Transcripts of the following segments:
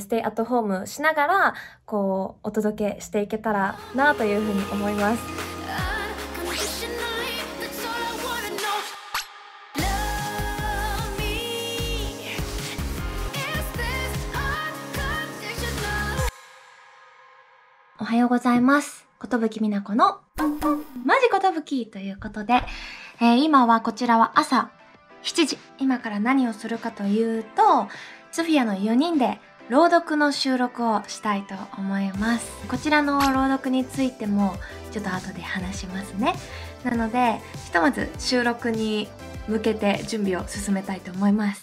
ステイアットホームしながらこうお届けしていけたらなというふうに思います。おはようございます。ことぶきみなこのマジことぶきということで、今はこちらは朝7時。今から何をするかというと、ツフィアの4人で朗読の収録をしたいと思います。こちらの朗読についてもちょっと後で話しますね。なので、ひとまず収録に向けて準備を進めたいと思います。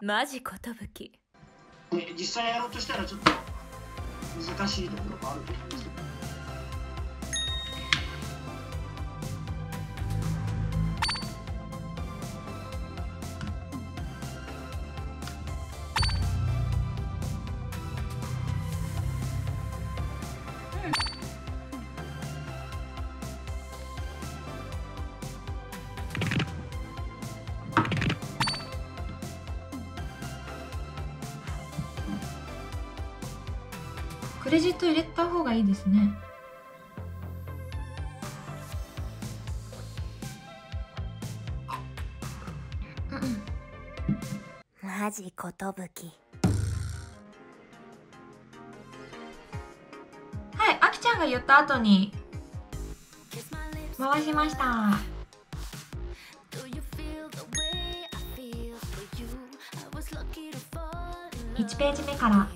マジことぶき。実際やろうとしたらちょっと難しいところもあると思います。クレジット入れた方がいいですね。マジことぶき。はい、あきちゃんが言った後に回しました。1ページ目から。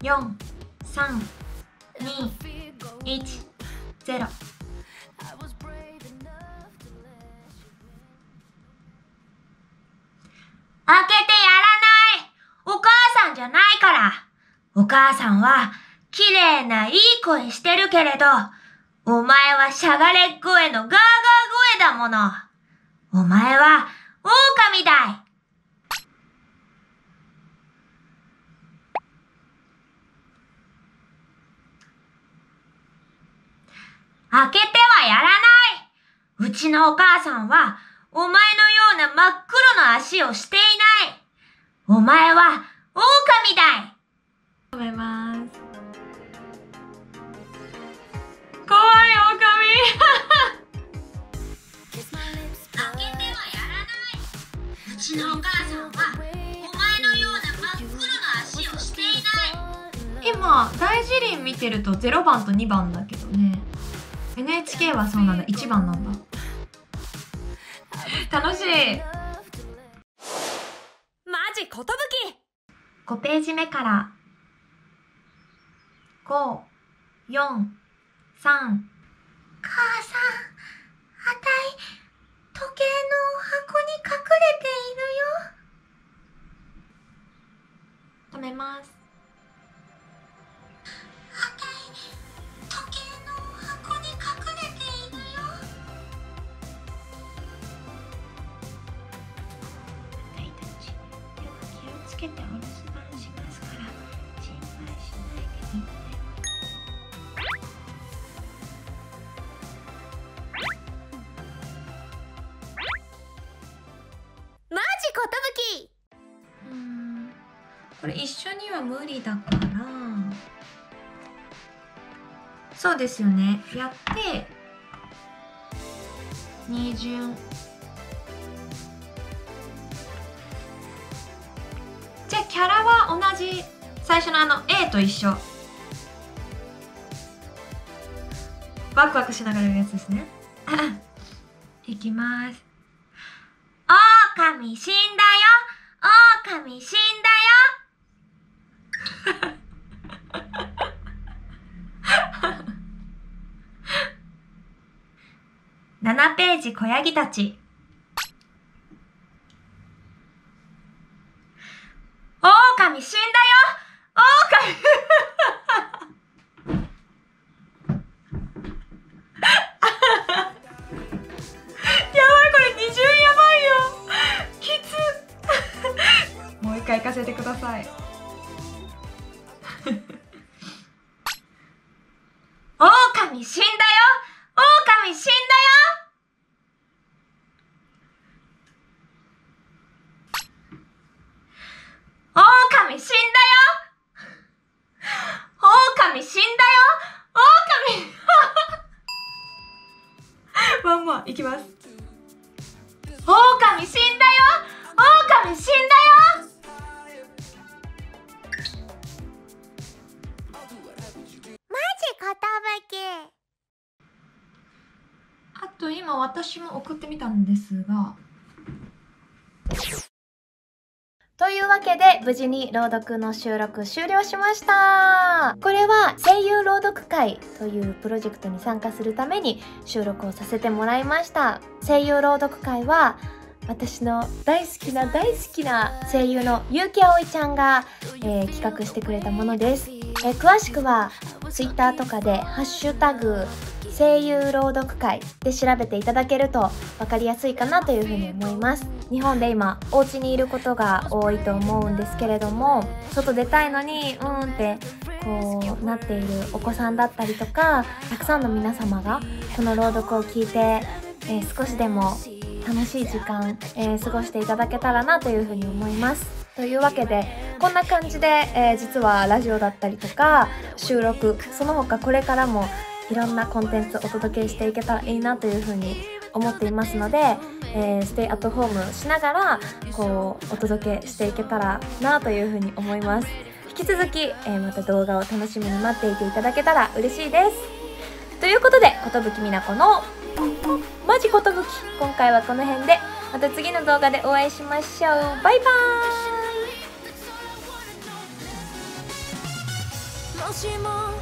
4、3、2、1、0。開けてやらない！お母さんじゃないから！お母さんは綺麗ないい声してるけれど、お前はしゃがれっ声のガーガー声だもの。お前は狼だい。開けてはやらない！うちのお母さんは、お前のような真っ黒な足をしていない！お前は、狼だい！食べます。かわいい狼！開けてはやらない！うちのお母さんは、お前のような真っ黒な足をしていない！今、大辞林見てると0番と2番だけどね。NHK はそうなんだ、1番なんだ。楽しい。マジことぶき。5ページ目から5、4、3。母さん、あたい時計の箱に隠れているよ。止めます。これ一緒には無理だから、そうですよね、やって二巡じゃあキャラは同じ、最初のA と一緒、ワクワクしながらやるやつですね。いきます。狼死んだよ、狼死んだよ。7ページ、小ヤギたち。狼死んだよ、狼。やばい、これ二重やばいよ、きつ。もう一回行かせてください。狼死んだよ、狼死んだよ。きます。狼死んだよ、狼死んだよ。マジかたぶき。あと今私も送ってみたんですが。というわけで無事に朗読の収録終了しました。これは声優朗読会というプロジェクトに参加するために収録をさせてもらいました。声優朗読会は私の大好きな声優の結城葵ちゃんが、企画してくれたものです。詳しくは Twitter とかでハッシュタグ声優朗読会で調べていただけると分かりやすいかなというふうに思います。日本で今お家にいることが多いと思うんですけれども、外出たいのにってこうなっているお子さんだったりとか、たくさんの皆様がこの朗読を聞いて、少しでも楽しい時間、過ごしていただけたらなというふうに思います。というわけでこんな感じで、実はラジオだったりとか収録、その他これからもいろんなコンテンツをお届けしていけたらいいなというふうに思っていますので、ステイアットホームしながらこうお届けしていけたらなというふうに思います。引き続き、また動画を楽しみに待っていていただけたら嬉しいです。ということでことぶきみなこのマジことぶき、今回はこの辺でまた次の動画でお会いしましょう。バイバーイ。もしも